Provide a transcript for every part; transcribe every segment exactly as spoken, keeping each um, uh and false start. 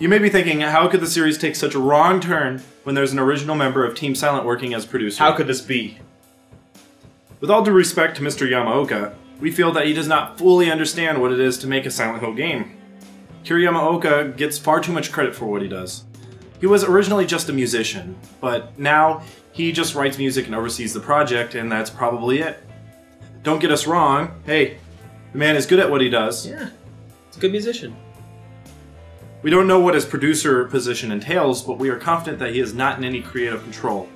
You may be thinking, how could the series take such a wrong turn when there's an original member of Team Silent working as producer? How could this be? With all due respect to Mister Yamaoka, we feel that he does not fully understand what it is to make a Silent Hill game. Akira Yamaoka gets far too much credit for what he does. He was originally just a musician, but now he just writes music and oversees the project, and that's probably it. Don't get us wrong, hey, the man is good at what he does. Yeah, he's a good musician. We don't know what his producer position entails, but we are confident that he is not in any creative control.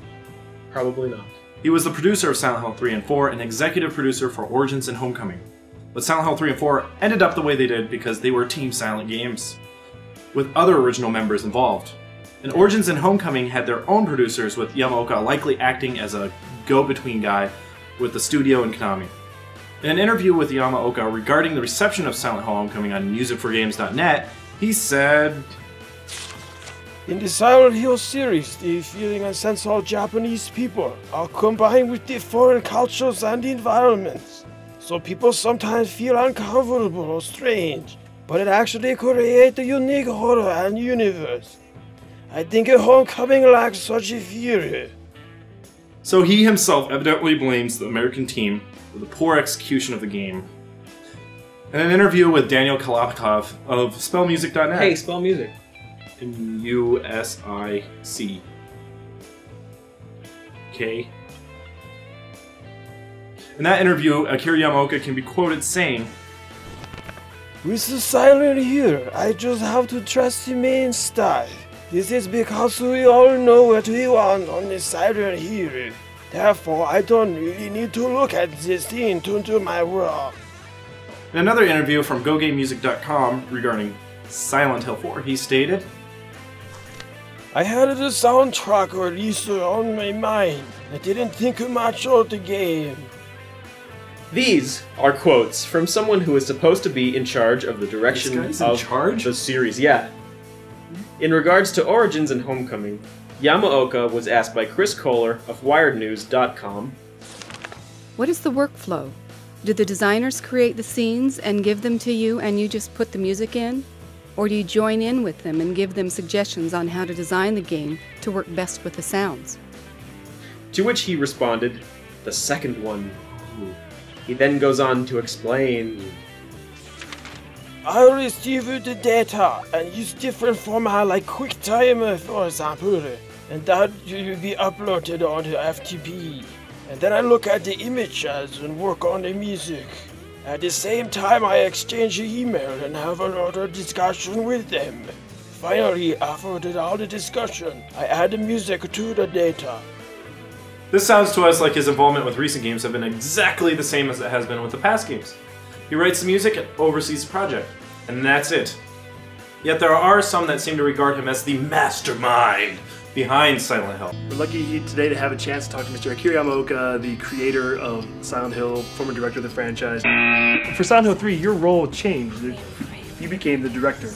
Probably not. He was the producer of Silent Hill three and four and executive producer for Origins and Homecoming. But Silent Hill three and four ended up the way they did because they were Team Silent games, with other original members involved. And Origins and Homecoming had their own producers, with Yamaoka likely acting as a go-between guy with the studio and Konami. In an interview with Yamaoka regarding the reception of Silent Hill Homecoming on music for games dot net, he said, "In the Silent Hill series, the feeling and sense of Japanese people are combined with the foreign cultures and environments. So people sometimes feel uncomfortable or strange, but it actually creates a unique horror and universe. I think a Homecoming lacks such a fury." So he himself evidently blames the American team for the poor execution of the game. In an interview with Daniel Kalopkov of spell music dot net. Hey, spell music. M U S I C K. In that interview, Akira Yamaoka can be quoted saying, "With the Silent Hill, I just have to trust the main style. This is because we all know what we want on the Silent Hill. Therefore, I don't really need to look at this thing to do my work." In another interview from Go Game Music dot com regarding Silent Hill four, he stated, "I had the soundtrack release on my mind. I didn't think much of the game." These are quotes from someone who is supposed to be in charge of the direction of the series. Yeah. In regards to Origins and Homecoming, Yamaoka was asked by Chris Kohler of Wired News dot com, "What is the workflow? Do the designers create the scenes and give them to you and you just put the music in? Or do you join in with them and give them suggestions on how to design the game to work best with the sounds?" To which he responded, "The second one." He then goes on to explain, "I received the data and used different format like QuickTime, for example, and that will be uploaded on the F T P. And then I look at the images and work on the music. At the same time, I exchange email and have another discussion with them. Finally, after all the discussion, I add the music to the data." This sounds to us like his involvement with recent games have been exactly the same as it has been with the past games. He writes the music and oversees the project, and that's it. Yet there are some that seem to regard him as the mastermind behind Silent Hill. We're lucky today to have a chance to talk to Mister Akira Yamaoka, the creator of Silent Hill, former director of the franchise. For Silent Hill three, your role changed. You became the director.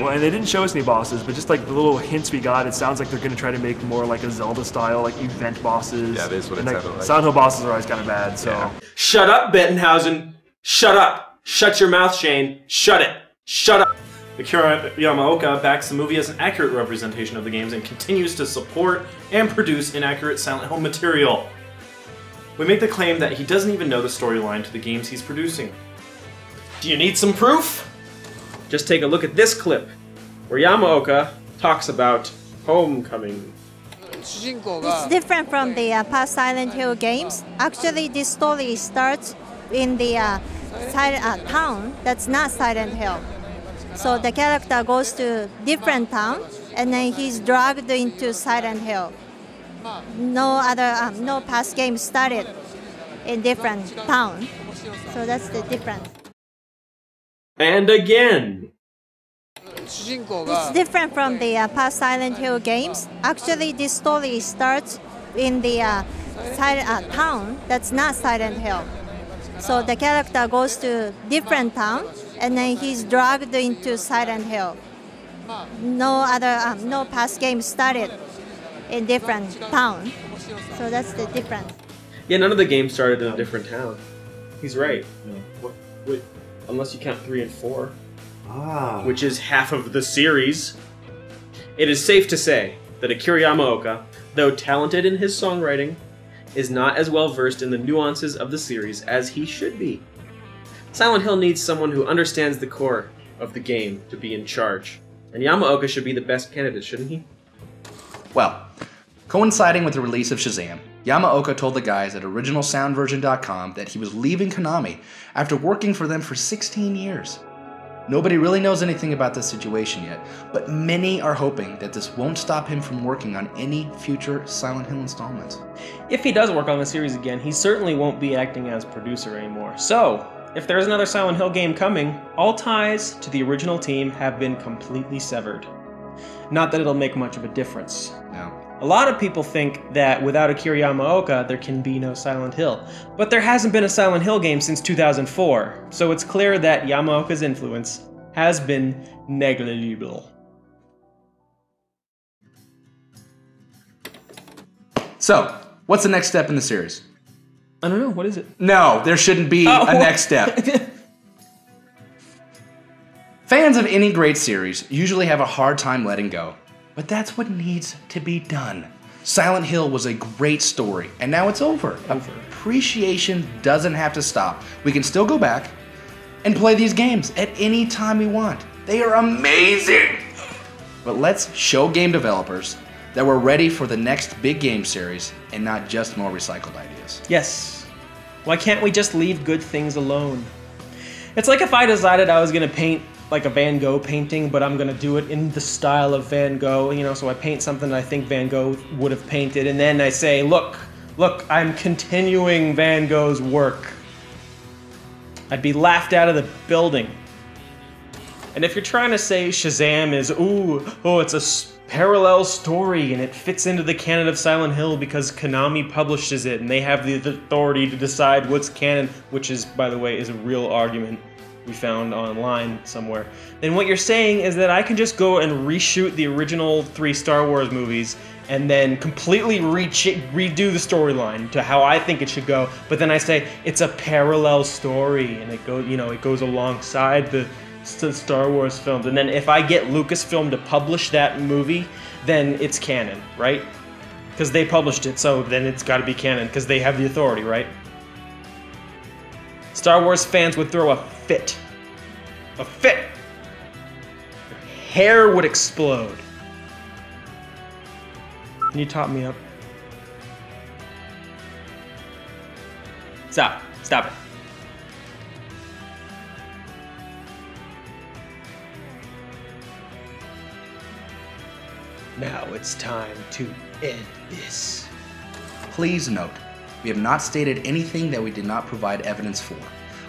Well, and they didn't show us any bosses, but just like the little hints we got, it sounds like they're going to try to make more like a Zelda-style, like event bosses. Yeah, that is what it sounded like. Silent Hill bosses are always kind of bad, so... Yeah. Shut up, Bettenhausen! Shut up! Shut your mouth, Shane! Shut it! Shut up! Akira Yamaoka backs the movie as an accurate representation of the games and continues to support and produce inaccurate Silent Hill material. We make the claim that he doesn't even know the storyline to the games he's producing. Do you need some proof? Just take a look at this clip, where Yamaoka talks about Homecoming. It's different from the uh, past Silent Hill games. Actually, this story starts in the uh, uh, town that's not Silent Hill. So the character goes to different town, and then he's dragged into Silent Hill. No other, um, no past game started in different town. So that's the difference. And again. It's different from the uh, past Silent Hill games. Actually, this story starts in the uh, uh, town that's not Silent Hill. So the character goes to different town, and then he's dragged into Silent Hill. No other, um, no past game started in different town. So that's the difference. Yeah, none of the games started in a different town. He's right. No. What, wait, unless you count three and four. ah. which is half of the series. It is safe to say that Akira Yamaoka, though talented in his songwriting, is not as well versed in the nuances of the series as he should be. Silent Hill needs someone who understands the core of the game to be in charge, and Yamaoka should be the best candidate, shouldn't he? Well, coinciding with the release of Shazam, Yamaoka told the guys at Original Sound Version dot com that he was leaving Konami after working for them for sixteen years. Nobody really knows anything about this situation yet, but many are hoping that this won't stop him from working on any future Silent Hill installments. If he does work on the series again, he certainly won't be acting as producer anymore. So, if there is another Silent Hill game coming, all ties to the original team have been completely severed. Not that it'll make much of a difference. No. A lot of people think that without Akira Yamaoka, there can be no Silent Hill. But there hasn't been a Silent Hill game since two thousand four, so it's clear that Yamaoka's influence has been negligible. So, what's the next step in the series? I don't know, what is it? No, there shouldn't be oh. a next step. Fans of any great series usually have a hard time letting go. But that's what needs to be done. Silent Hill was a great story, and now it's over. over. Appreciation doesn't have to stop. We can still go back and play these games at any time we want. They are amazing! But let's show game developers that we're ready for the next big game series and not just more recycled ideas. Yes. Why can't we just leave good things alone? It's like if I decided I was going to paint like a Van Gogh painting, but I'm gonna do it in the style of Van Gogh, you know, so I paint something that I think Van Gogh would have painted, and then I say, look, look, I'm continuing Van Gogh's work. I'd be laughed out of the building. And if you're trying to say Shazam is, ooh, oh, it's a parallel story, and it fits into the canon of Silent Hill because Konami publishes it, and they have the authority to decide what's canon, which is, by the way, is a real argument we found online somewhere, then what you're saying is that I can just go and reshoot the original three Star Wars movies and then completely re redo the storyline to how I think it should go, but then I say it's a parallel story and it goes, you know, it goes alongside the Star Wars films, and then if I get Lucasfilm to publish that movie, then it's canon, right? Because they published it, so then it's got to be canon because they have the authority, right? Star Wars fans would throw a fit. A fit! Your hair would explode. Can you top me up? Stop. Stop it. Now it's time to end this. Please note, we have not stated anything that we did not provide evidence for.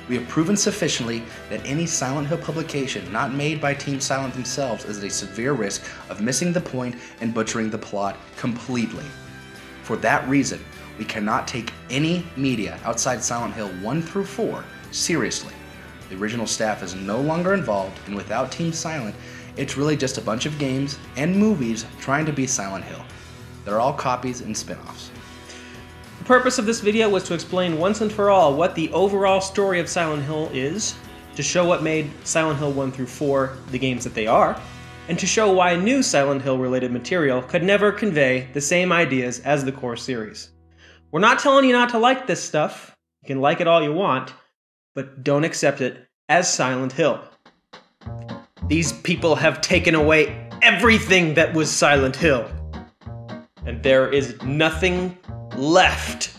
We have proven sufficiently that any Silent Hill publication not made by Team Silent themselves is at a severe risk of missing the point and butchering the plot completely. For that reason, we cannot take any media outside Silent Hill one through four seriously. The original staff is no longer involved, and without Team Silent, it's really just a bunch of games and movies trying to be Silent Hill. They're all copies and spin-offs. The purpose of this video was to explain once and for all what the overall story of Silent Hill is, to show what made Silent Hill one through four the games that they are, and to show why new Silent Hill related material could never convey the same ideas as the core series. We're not telling you not to like this stuff, you can like it all you want, but don't accept it as Silent Hill. These people have taken away everything that was Silent Hill, and there is nothing left.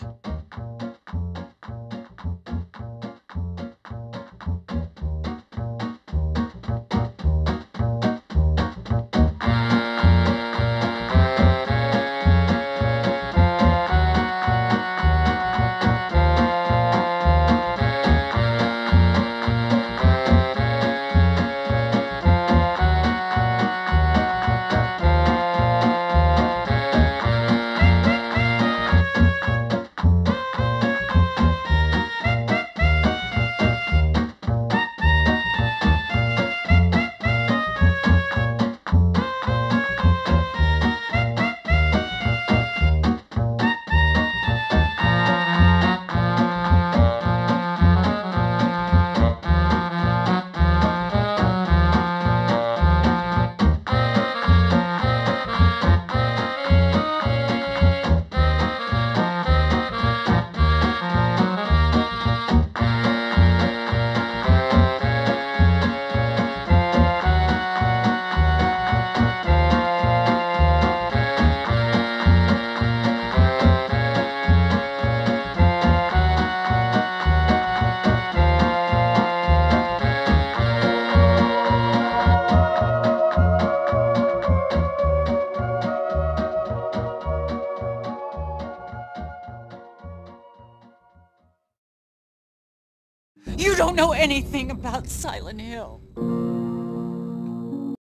You don't know anything about Silent Hill.